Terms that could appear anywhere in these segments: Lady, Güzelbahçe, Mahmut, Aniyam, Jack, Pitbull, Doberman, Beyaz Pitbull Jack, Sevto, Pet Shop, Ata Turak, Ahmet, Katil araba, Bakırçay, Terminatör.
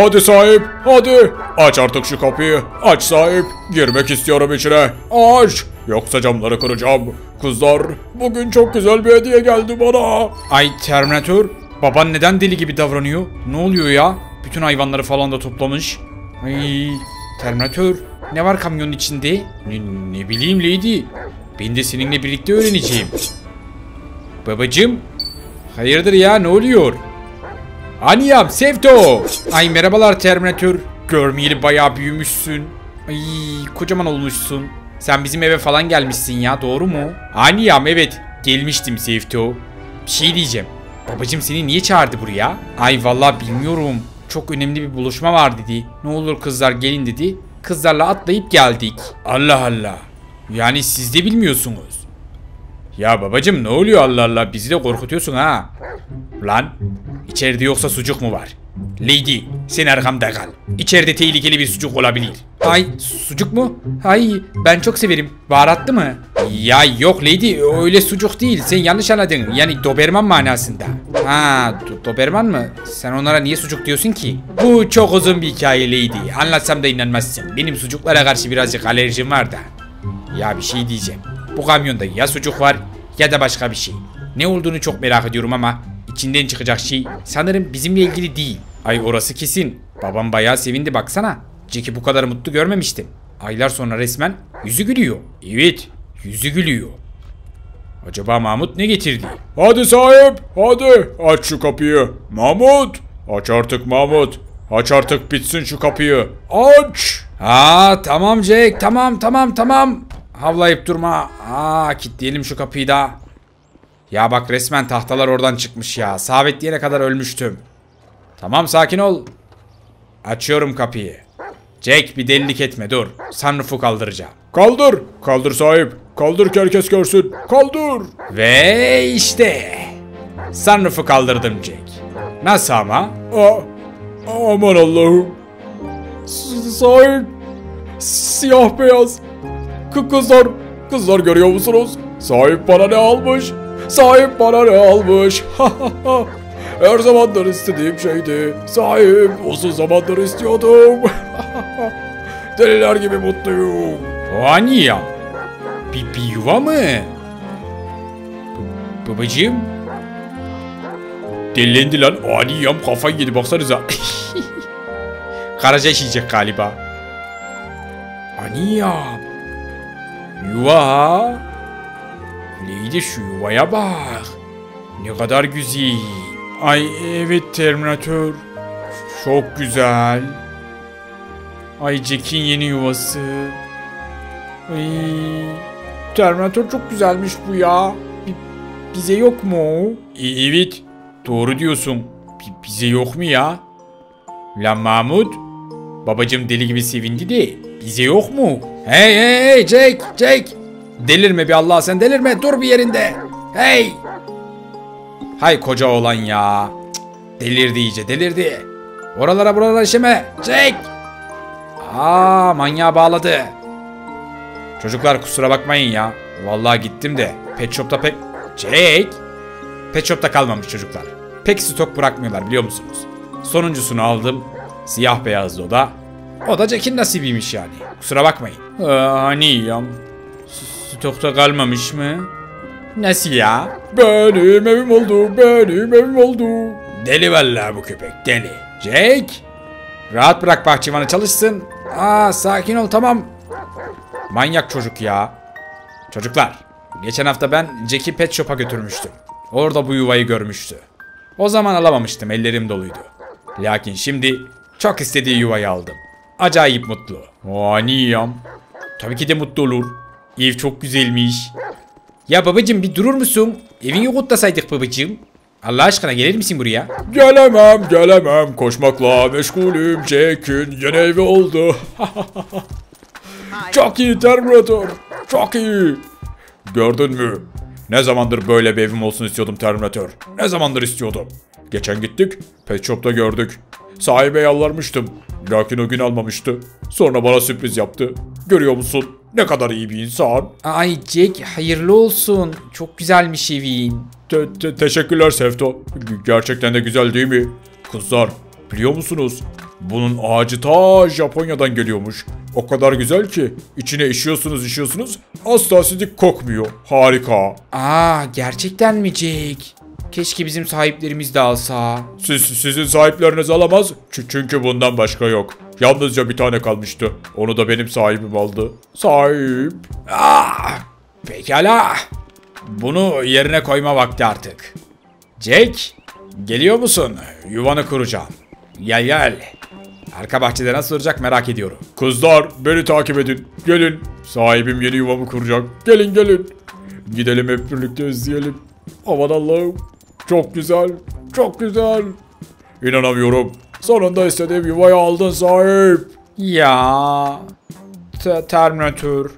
Hadi sahip, hadi. Aç artık şu kapıyı. Aç sahip. Girmek istiyorum içine. Aç. Yoksa camları kıracağım. Kızlar, bugün çok güzel bir hediye geldi bana. Ay Terminatör, baban neden deli gibi davranıyor? Ne oluyor ya? Bütün hayvanları falan da toplamış. Ay Terminatör, ne var kamyonun içinde? Ne bileyim Lady. Ben de seninle birlikte öğreneceğim. Babacığım, hayırdır ya, ne oluyor? Aniyam, Sevto. Ay merhabalar Terminatör. Görmeyeli bayağı büyümüşsün. Ay kocaman olmuşsun. Sen bizim eve falan gelmişsin ya, doğru mu? Aniyam, evet gelmiştim Sevto. Bir şey diyeceğim. Babacığım seni niye çağırdı buraya? Ay vallahi bilmiyorum. Çok önemli bir buluşma var dedi. Ne olur kızlar gelin dedi. Kızlarla atlayıp geldik. Allah Allah. Yani siz de bilmiyorsunuz. Ya babacığım ne oluyor Allah Allah, bizi de korkutuyorsun ha. Lan içeride yoksa sucuk mu var? Lady sen arkamda kal. İçeride tehlikeli bir sucuk olabilir. Ay sucuk mu? Ay ben çok severim. Baharatlı mı? Ya yok Lady, öyle sucuk değil, sen yanlış anladın. Yani Doberman manasında. Ha Doberman mı? Sen onlara niye sucuk diyorsun ki? Bu çok uzun bir hikaye Lady. Anlatsam da inanmazsın. Benim sucuklara karşı birazcık alerjim var da. Ya bir şey diyeceğim. Bu kamyonda ya sucuk var ya da başka bir şey. Ne olduğunu çok merak ediyorum ama içinden çıkacak şey sanırım bizimle ilgili değil. Ay orası kesin. Babam bayağı sevindi baksana. Jack'i bu kadar mutlu görmemiştim. Aylar sonra resmen yüzü gülüyor. Evet, yüzü gülüyor. Acaba Mahmut ne getirdi? Hadi sahip, hadi aç şu kapıyı. Mahmut, aç artık Mahmut. Aç artık bitsin şu kapıyı. Aç. Aa tamam Jack, tamam. Havlayıp durma. Aa kilitleyelim şu kapıyı da. Ya bak resmen tahtalar oradan çıkmış ya. Sabitleyene kadar ölmüştüm. Tamam sakin ol. Açıyorum kapıyı. Jack bir delilik etme dur. Sunroof'u kaldıracağım. Kaldır. Kaldır sahip. Kaldır ki herkes görsün. Kaldır. Ve işte. Sunroof'u kaldırdım Jack. Nasıl ama? Aman Allah'ım. Sahip. Siyah beyaz. Kızlar görüyor musunuz? Sahip bana ne almış? Her zamandır istediğim şeydi. Sahip, uzun zamandır istiyordum. Deliler gibi mutluyum. Aniyam. Bir yuva mı? Babacığım. Delilendi lan. Aniyam kafayı yedi baksanıza. Karaca işleyecek galiba. Aniyam. Yuva. Lady şu yuvaya bak. Ne kadar güzel. Ay evet Terminatör. Çok güzel. Ay Jack'in yeni yuvası. Ay Terminatör çok güzelmiş bu ya. Bize yok mu? Evet. Doğru diyorsun. Bize yok mu ya? Lan Mahmut. Babacığım deli gibi sevindi de bize yok mu? Hey Jack. Delirme bir Allah, sen delirme, dur bir yerinde. Hey. Hay koca oğlan ya. Cık, delirdi iyice, delirdi. Oralara buralara işeme Jack. Aa manyağı bağladı. Çocuklar kusura bakmayın ya. Vallahi gittim de Pet Shop'ta pek... Jack. Pet Shop'ta kalmamış çocuklar. Pek stok bırakmıyorlar biliyor musunuz? Sonuncusunu aldım. Siyah beyazdı o da. O da Jack'in nasibiymiş yani. Kusura bakmayın. Aniyam. Stokta kalmamış mı? Nasıl ya? Benim evim oldu. Deli vallahi bu köpek, deli. Jack. Rahat bırak bahçıvanı çalışsın. Aa sakin ol tamam. Manyak çocuk ya. Çocuklar. Geçen hafta ben Jack'i Pet Shop'a götürmüştüm. Orada bu yuvayı görmüştü. O zaman alamamıştım, ellerim doluydu. Lakin şimdi çok istediği yuvayı aldım. Acayip mutlu. Aniyam. Tabii ki de mutlu olur. Ev çok güzelmiş. Ya babacığım bir durur musun? Evini kutlasaydık babacığım. Allah aşkına gelir misin buraya? Gelemem. Koşmakla meşgulüm. Jack'in yeni evi oldu. Çok iyi Terminatör. Çok iyi. Gördün mü? Ne zamandır böyle bir evim olsun istiyordum Terminatör. Ne zamandır istiyordum. Geçen gittik. Pet Shop'ta gördük. Sahibe yalvarmıştım. Lakin o gün almamıştı. Sonra bana sürpriz yaptı. Görüyor musun? Ne kadar iyi bir insan. Ay Jack hayırlı olsun. Çok güzelmiş evin. Teşekkürler Sevto. Gerçekten de güzel değil mi? Kızlar biliyor musunuz? Bunun ağacı ta Japonya'dan geliyormuş. O kadar güzel ki içine işiyorsunuz asla sizi kokmuyor. Harika. Aa, gerçekten mi Jack? Keşke bizim sahiplerimiz de alsa. Sizin sahipleriniz alamaz. Çünkü bundan başka yok. Yalnızca bir tane kalmıştı. Onu da benim sahibim aldı. Sahip. Aa, pekala. Bunu yerine koyma vakti artık. Jack, geliyor musun? Yuvanı kuracağım. Gel. Arka bahçede nasıl olacak merak ediyorum. Kızlar, beni takip edin. Gelin. Sahibim yeni yuvamı kuracak. Gelin. Gidelim hep birlikte izleyelim. Aman Allah'ım. Çok güzel. İnanamıyorum. Sonunda istediğim yuvayı aldın sahip. Ya. Terminatör.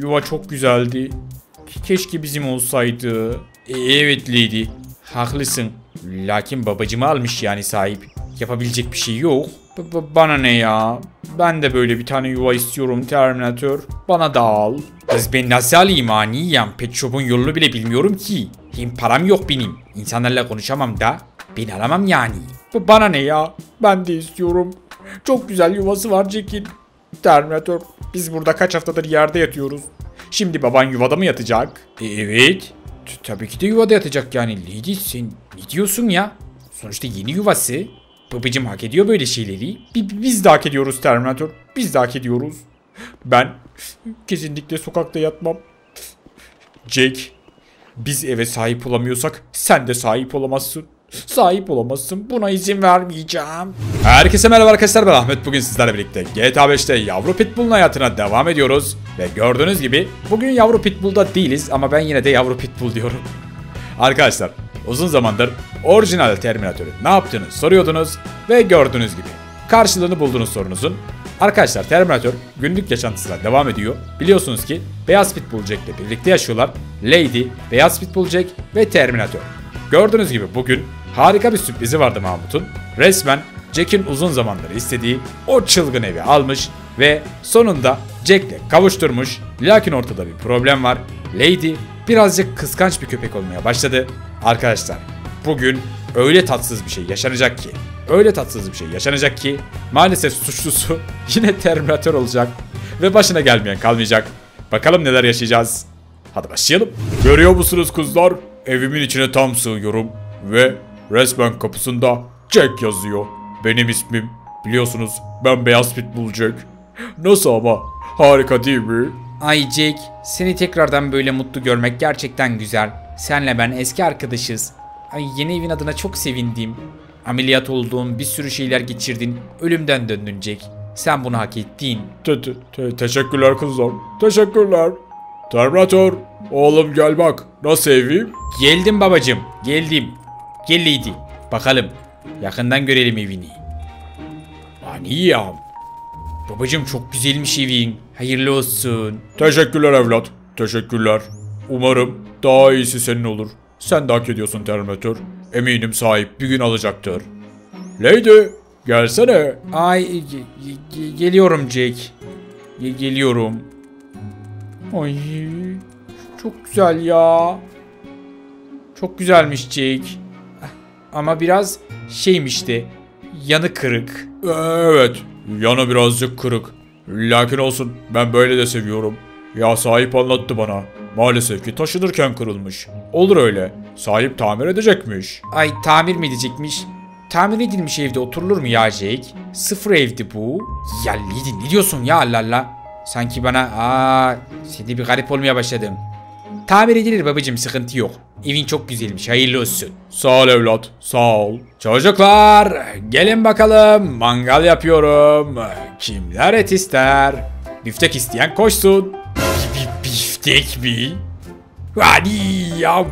Yuva çok güzeldi. Keşke bizim olsaydı. Evet Lady. Haklısın. Lakin babacımı almış yani sahip. Yapabilecek bir şey yok. Bana ne ya? Ben de böyle bir tane yuva istiyorum Terminatör. Bana da al. Kız ben nasıl alayım Aniyam? Pet Shop'un yolunu bile bilmiyorum ki. Hem param yok benim. İnsanlarla konuşamam da. Ben alamam yani. Bana ne ya? Ben de istiyorum. Çok güzel yuvası var Jack'in. Terminatör, biz burada kaç haftadır yerde yatıyoruz. Şimdi baban yuvada mı yatacak? Evet. Tabii ki de yuvada yatacak yani. Lady sen ne diyorsun ya? Sonuçta yeni yuvası. Babacım hak ediyor böyle şeyleri. Biz de hak ediyoruz Terminatör. Biz de hak ediyoruz. Ben kesinlikle sokakta yatmam. Jack, biz eve sahip olamıyorsak sen de sahip olamazsın. Sahip olamazsın. Buna izin vermeyeceğim. Herkese merhaba arkadaşlar, ben Ahmet. Bugün sizlerle birlikte GTA 5'te yavru Pitbull'un hayatına devam ediyoruz. Ve gördüğünüz gibi bugün yavru Pitbull'da değiliz ama ben yine de yavru Pitbull diyorum. Arkadaşlar, uzun zamandır orijinal Terminatör'ün ne yaptığını soruyordunuz ve gördüğünüz gibi karşılığını buldunuz sorunuzun. Arkadaşlar, Terminatör günlük yaşantısına devam ediyor. Biliyorsunuz ki Beyaz Pitbull Jack'le birlikte yaşıyorlar. Lady, Beyaz Pitbull Jack ve Terminatör. Gördüğünüz gibi bugün harika bir sürprizi vardı Mahmut'un. Resmen Jack'in uzun zamandır istediği o çılgın evi almış ve sonunda Jack'le kavuşturmuş. Lakin ortada bir problem var. Lady birazcık kıskanç bir köpek olmaya başladı. Arkadaşlar, bugün öyle tatsız bir şey yaşanacak ki maalesef suçlusu yine Terminatör olacak ve başına gelmeyen kalmayacak. Bakalım neler yaşayacağız. Hadi başlayalım. Görüyor musunuz kızlar? Evimin içine tam sığıyorum ve resmen kapısında Jack yazıyor. Benim ismim. Biliyorsunuz ben Beyaz Pitbull Jack. Nasıl ama? Harika değil mi? Ay Jack, seni tekrardan böyle mutlu görmek gerçekten güzel. Senle ben eski arkadaşız. Ay, yeni evin adına çok sevindim. Ameliyat oldun, bir sürü şeyler geçirdin. Ölümden döndün Jack. Sen bunu hak ettin. Teşekkürler kızlar. Teşekkürler. Terminatör, oğlum gel bak. Nasıl evim? Geldim babacım, geldim. Geliydi. Bakalım, yakından görelim evini. Aniyam. Babacım çok güzelmiş evin. Hayırlı olsun. Teşekkürler evlat. Teşekkürler. Umarım daha iyisi senin olur. Sen de hak ediyorsun Terminatör. Eminim sahip bir gün alacaktır. Lady, gelsene. Ay, geliyorum Jack. Geliyorum. Ay, çok güzel ya. Çok güzelmiş Jack. Ama biraz şeymişti. Yanı kırık. Evet, yanı birazcık kırık. Lakin olsun, ben böyle de seviyorum. Ya sahip anlattı bana. Maalesef ki taşınırken kırılmış. Olur öyle. Sahip tamir edecekmiş. Ay, tamir mi edecekmiş? Tamir edilmiş evde oturulur mu ya Jack? Sıfır evdi bu. Ya Lady, ne diyorsun ya Allah Allah. Sanki bana şimdi bir garip olmaya başladım. Tamir edilir babacım, sıkıntı yok. Evin çok güzelmiş, hayırlı olsun. Sağ ol evlat, sağ ol. Çocuklar, gelin bakalım, mangal yapıyorum. Kimler et ister? Biftek isteyen koşsun. Biftek mi? Aniyam.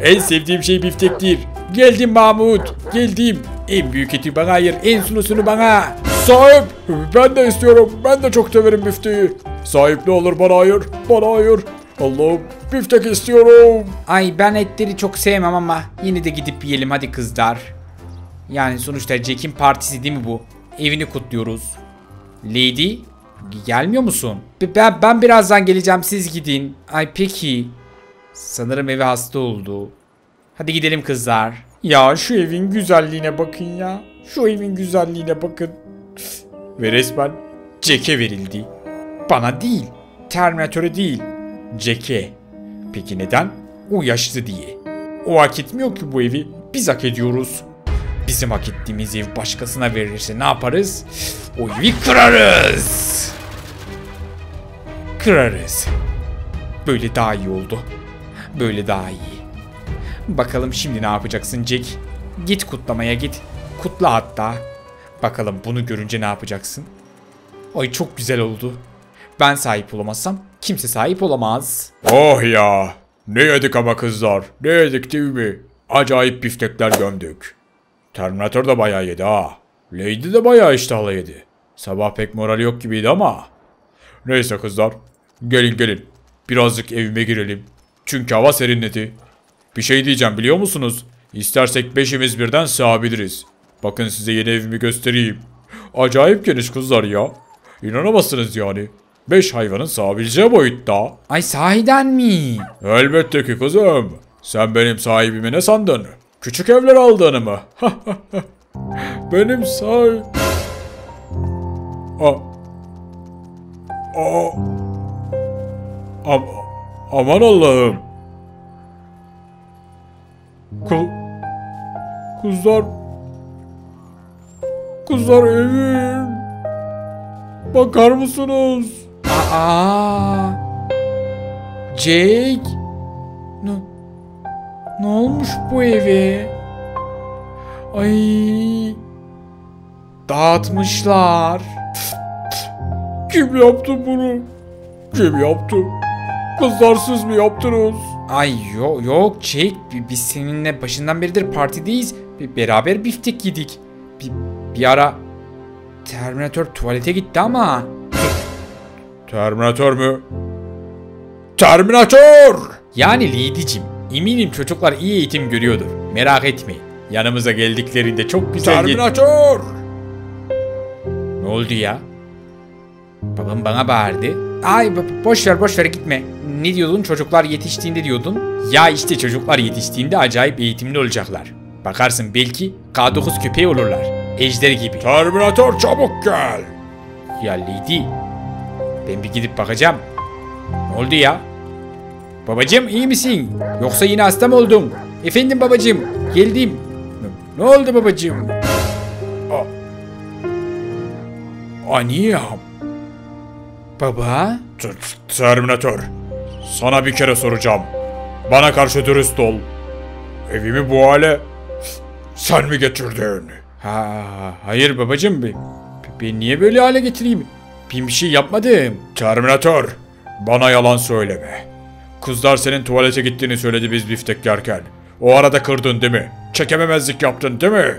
En sevdiğim şey biftektir. Geldim Mahmut, geldim. En büyük eti bana ayır, en sunusunu bana. Sahip, ben de istiyorum. Ben de çok severim bifteyi. Sahip ne olur bana ayır. Allah'ım, biftek istiyorum. Ay, ben etleri çok sevmem ama yine de gidip yiyelim hadi kızlar. Yani sonuçta Jack'in partisi değil mi bu? Evini kutluyoruz. Lady, gelmiyor musun? Ben birazdan geleceğim, siz gidin. Ay peki. Sanırım evi hasta oldu. Hadi gidelim kızlar. Ya şu evin güzelliğine bakın ya. Şu evin güzelliğine bakın. Ve resmen Jack'e verildi. Bana değil, Terminatöre değil, Jack'e. Peki neden? O yaşlı diye. O hak etmiyor ki bu evi. Biz hak ediyoruz. Bizim hak ettiğimiz ev başkasına verirse ne yaparız? O evi kırarız. Kırarız. Böyle daha iyi oldu. Böyle daha iyi. Bakalım şimdi ne yapacaksın Jack? Git kutlamaya git. Kutla hatta. Bakalım bunu görünce ne yapacaksın? Ay çok güzel oldu. Ben sahip olamazsam kimse sahip olamaz. Oh ya. Ne yedik ama kızlar. Ne yedik değil mi? Acayip biftekler gömdük. Terminatör de bayağı yedi ha. Lady de bayağı iştahla yedi. Sabah pek morali yok gibiydi ama. Neyse kızlar. Gelin gelin. Birazcık evime girelim. Çünkü hava serinledi. Bir şey diyeceğim biliyor musunuz? İstersek beşimiz birden sığabiliriz. Bakın size yeni evimi göstereyim. Acayip geniş kızlar ya. İnanamazsınız yani. 5 hayvanın sığabileceği boyutta. Ay sahiden mi? Elbette ki kızım. Sen benim sahibimi ne sandın? Küçük evler aldığını mı? Benim sahibim... Aman Allah'ım. Kızlar evim. Bakar mısınız? Aa! Jack. Ne olmuş bu eve? Ay! Dağıtmışlar. Kim yaptı bunu? Kim yaptı? Kızlar siz mi yaptınız? Ay yok Jack, biz seninle başından beridir partideyiz. Beraber biftek yedik. Bir ara Terminatör tuvalete gitti ama. Terminatör mü? Terminatör! Yani Lady'cim, eminim çocuklar iyi eğitim görüyordur. Merak etmeyin. Yanımıza geldiklerinde çok güzel... Terminatör! Ne oldu ya? Babam bana bağırdı. Ay boş ver gitme. Ne diyordun, çocuklar yetiştiğinde diyordun? Ya işte çocuklar yetiştiğinde acayip eğitimli olacaklar. Bakarsın belki K9 köpeği olurlar. Ejder gibi. Terminatör çabuk gel. Ya Lady, ben bir gidip bakacağım. Ne oldu ya? Babacığım iyi misin? Yoksa yine hasta mı oldun? Efendim babacığım, geldim. Ne oldu babacığım? Aniyam. Baba? Terminatör, sana bir kere soracağım. Bana karşı dürüst ol. Evimi bu hale sen mi getirdin? Hayır babacığım, ben niye böyle hale getireyim? Ben bir şey yapmadım. Terminatör, bana yalan söyleme. Kızlar senin tuvalete gittiğini söyledi biz biftek yerken. O arada kırdın değil mi? Çekememezlik yaptın değil mi?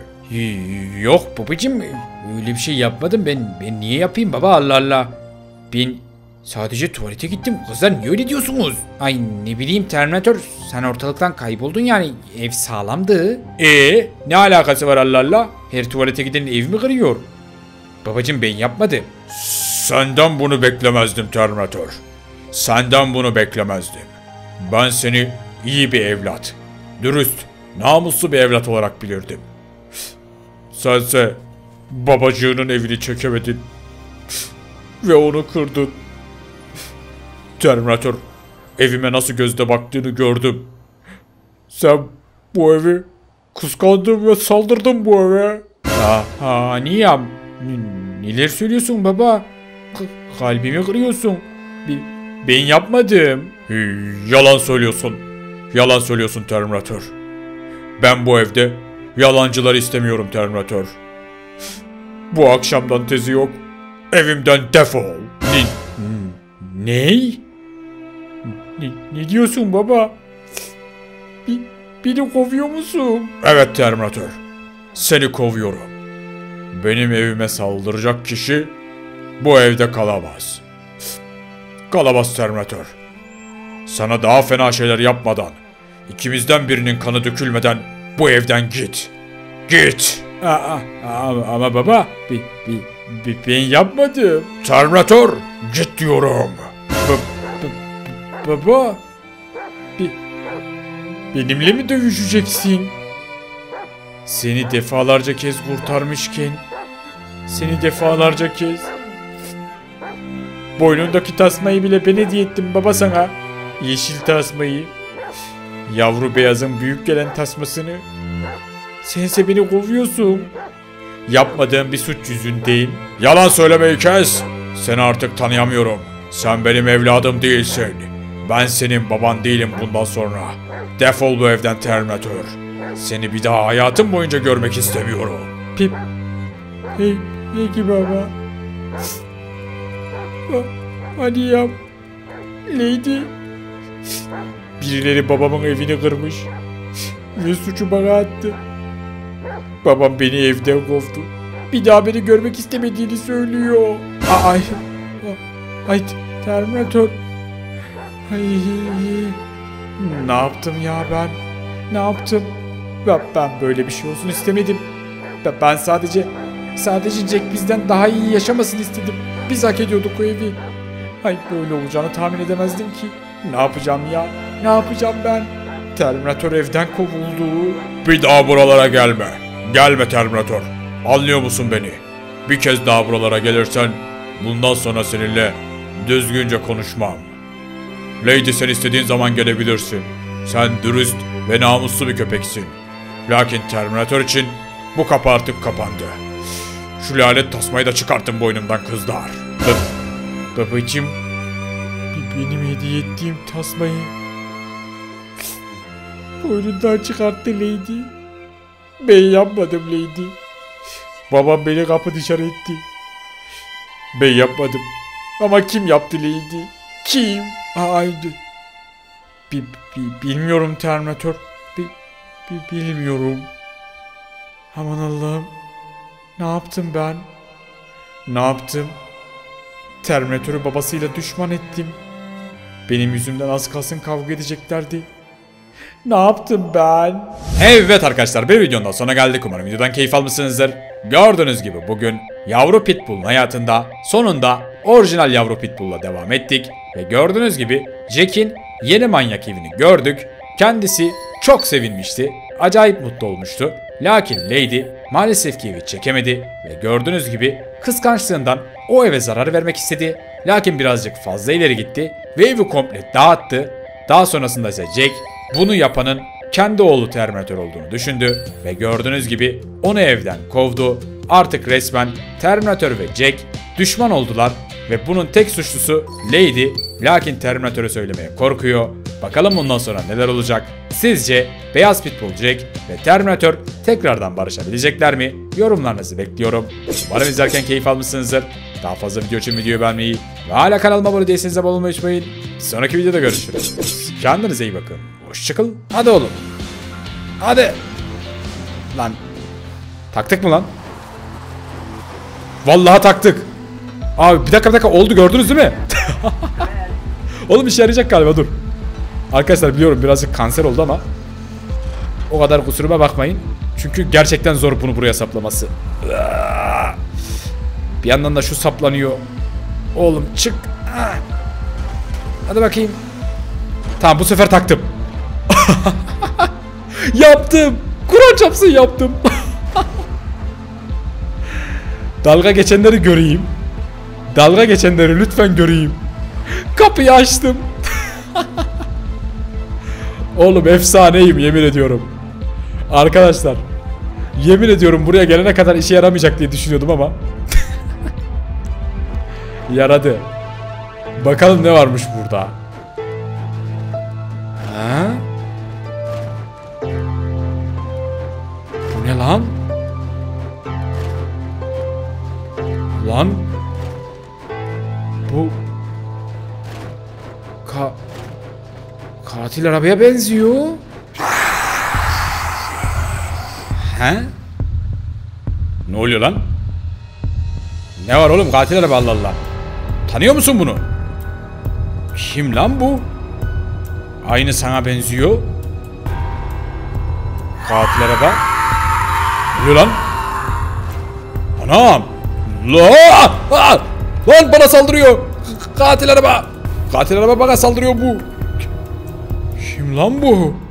Yok babacığım, öyle bir şey yapmadım ben niye yapayım baba, Allah Allah. Ben sadece tuvalete gittim. Kızlar niye öyle diyorsunuz? Ay ne bileyim Terminatör, sen ortalıktan kayboldun yani, ev sağlamdı. Ne alakası var Allah Allah? Her tuvalete gidenin ev mi kırıyor? Babacığım ben yapmadım. Senden bunu beklemezdim Terminatör. Senden bunu beklemezdim. Ben seni iyi bir evlat, dürüst, namuslu bir evlat olarak bilirdim. Sense babacığının evini çekemedin ve onu kırdın. Terminatör, evime nasıl gözle baktığını gördüm. Sen bu evi kıskandın ve saldırdın bu eve. Aniyam, neler söylüyorsun baba? Kalbimi kırıyorsun. Ben yapmadım. Yalan söylüyorsun. Yalan söylüyorsun Terminatör. Ben bu evde yalancılar istemiyorum Terminatör. Bu akşamdan tezi yok. Evimden defol. Ne diyorsun baba? Beni kovuyor musun? Evet Terminatör. Seni kovuyorum. Benim evime saldıracak kişi bu evde kalamaz. Kalamaz Terminatör. Sana daha fena şeyler yapmadan, ikimizden birinin kanı dökülmeden bu evden git. Git. Ama baba, ben yapmadım. Terminatör, git diyorum. Baba, benimle mi dövüşeceksin? Seni defalarca kez kurtarmışken, seni defalarca kez boynundaki tasmayı bile ben hediye ettim baba sana. Yeşil tasmayı, yavru beyazın büyük gelen tasmasını. Sense beni kovuyorsun. Yapmadığım bir suç yüzündeyim. Yalan söylemeyi kes. Seni artık tanıyamıyorum. Sen benim evladım değilsin. Ben senin baban değilim bundan sonra. Defol bu evden Terminatör. Seni bir daha hayatım boyunca görmek istemiyorum. Pip. Peki baba. Aniyam. Lady. Birileri babamın evini kırmış. Ve suçu bana attı. Babam beni evden kovdu. Bir daha beni görmek istemediğini söylüyor. Ay Terminatör. Ay. Ne yaptım ya ben? Ne yaptım? Ben böyle bir şey olsun istemedim. Ben sadece Jack bizden daha iyi yaşamasını istedim. Biz hak ediyorduk o evi. Ay böyle olacağını tahmin edemezdim ki. Ne yapacağım ya? Ne yapacağım ben? Terminatör evden kovuldu. Bir daha buralara gelme. Gelme Terminatör. Anlıyor musun beni? Bir kez daha buralara gelirsen bundan sonra seninle düzgünce konuşmam. Lady, sen istediğin zaman gelebilirsin. Sen dürüst ve namuslu bir köpeksin. Lakin Terminatör için bu kapı artık kapandı. Şu lanet tasmayı da çıkartın boynumdan kızlar. Babacığım, benim hediye ettiğim tasmayı boynundan çıkarttı Lady. Ben yapmadım Lady. Babam beni kapı dışarı etti. Ben yapmadım. Ama kim yaptı Lady? Kim? Haydi. Bilmiyorum Terminatör. Bilmiyorum. Aman Allah'ım. Ne yaptım ben? Ne yaptım? Terminatörü babasıyla düşman ettim. Benim yüzümden az kalsın kavga edeceklerdi. Ne yaptım ben? Evet arkadaşlar, bir videonun sonuna geldik. Umarım videodan keyif almışsınızdır. Gördüğünüz gibi bugün yavru Pitbull'un hayatında sonunda orijinal yavru Pitbull'la devam ettik. Ve gördüğünüz gibi Jack'in yeni manyak evini gördük. Kendisi çok sevinmişti. Acayip mutlu olmuştu. Lakin Lady maalesef ki evi çekemedi. Ve gördüğünüz gibi kıskançlığından o eve zarar vermek istedi. Lakin birazcık fazla ileri gitti. Ve evi komple dağıttı. Daha sonrasında ise Jack bunu yapanın kendi oğlu Terminatör olduğunu düşündü. Ve gördüğünüz gibi onu evden kovdu. Artık resmen Terminatör ve Jack düşman oldular. Ve bunun tek suçlusu Lady. Lakin Terminatör'ü söylemeye korkuyor. Bakalım bundan sonra neler olacak? Sizce Beyaz Pitbull Jack ve Terminatör tekrardan barışabilecekler mi? Yorumlarınızı bekliyorum. Umarım izlerken keyif almışsınızdır. Daha fazla video için videoyu beğenmeyi ve hala kanalıma abone değilseniz abone olmayı unutmayın. Sonraki videoda görüşürüz. Kendinize iyi bakın. Hoşçakalın. Hadi oğlum. Hadi. Lan. Taktık mı lan? Vallahi taktık. Abi bir dakika oldu, gördünüz değil mi? Oğlum işe yarayacak galiba, dur. Arkadaşlar biliyorum birazcık kanser oldu ama o kadar kusuruma bakmayın. Çünkü gerçekten zor bunu buraya saplaması. Bir yandan da şu saplanıyor. Oğlum çık. Hadi bakayım. Tamam, bu sefer taktım. Yaptım. Kur'an çapsın yaptım. Dalga geçenleri göreyim. Dalga geçenleri lütfen göreyim. Kapıyı açtım. Oğlum efsaneyim, yemin ediyorum. Arkadaşlar, yemin ediyorum buraya gelene kadar işe yaramayacak diye düşünüyordum ama yaradı. Bakalım ne varmış burada. Ha? Bu ne lan? Lan? Bu Katil arabaya benziyor. He? Ne oluyor lan? Ne var oğlum katil araba, Allah Allah. Tanıyor musun bunu? Kim lan bu? Aynı sana benziyor. Katil araba. Ne oluyor lan? Anam. Lan bana saldırıyor. Katil araba. Katil araba bana saldırıyor bu. Kim lan bu?